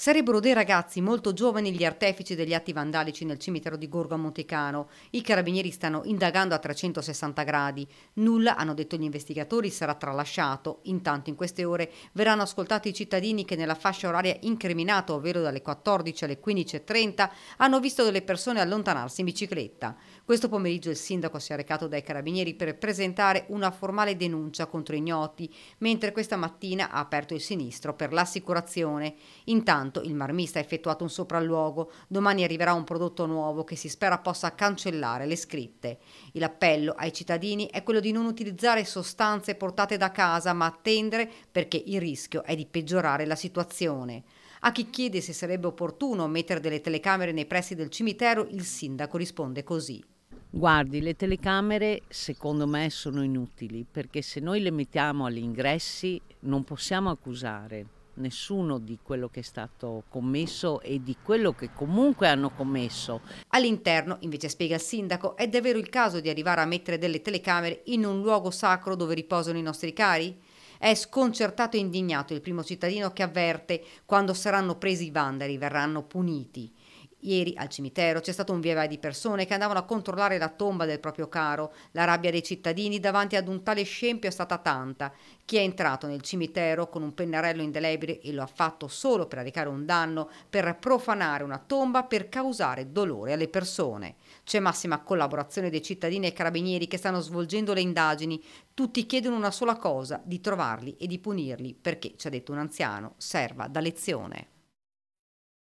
Sarebbero dei ragazzi molto giovani gli artefici degli atti vandalici nel cimitero di Gorgo al Monticano. I carabinieri stanno indagando a 360 gradi. Nulla, hanno detto gli investigatori, sarà tralasciato. Intanto in queste ore verranno ascoltati i cittadini che nella fascia oraria incriminata, ovvero dalle 14 alle 15:30, hanno visto delle persone allontanarsi in bicicletta. Questo pomeriggio il sindaco si è recato dai carabinieri per presentare una formale denuncia contro ignoti, mentre questa mattina ha aperto il sinistro per l'assicurazione. Intanto il marmista ha effettuato un sopralluogo. Domani arriverà un prodotto nuovo che si spera possa cancellare le scritte. L'appello ai cittadini è quello di non utilizzare sostanze portate da casa, ma attendere, perché il rischio è di peggiorare la situazione. A chi chiede se sarebbe opportuno mettere delle telecamere nei pressi del cimitero, il sindaco risponde così. Guardi, le telecamere secondo me sono inutili, perché se noi le mettiamo agli ingressi non possiamo accusare nessuno di quello che è stato commesso e di quello che comunque hanno commesso. All'interno, invece, spiega il sindaco, è davvero il caso di arrivare a mettere delle telecamere in un luogo sacro dove riposano i nostri cari? È sconcertato e indignato il primo cittadino che avverte: quando saranno presi i vandali verranno puniti. Ieri al cimitero c'è stato un via vai di persone che andavano a controllare la tomba del proprio caro. La rabbia dei cittadini davanti ad un tale scempio è stata tanta. Chi è entrato nel cimitero con un pennarello indelebile, e lo ha fatto solo per arrecare un danno, per profanare una tomba, per causare dolore alle persone. C'è massima collaborazione dei cittadini e carabinieri che stanno svolgendo le indagini. Tutti chiedono una sola cosa: di trovarli e di punirli, perché, ci ha detto un anziano, serva da lezione.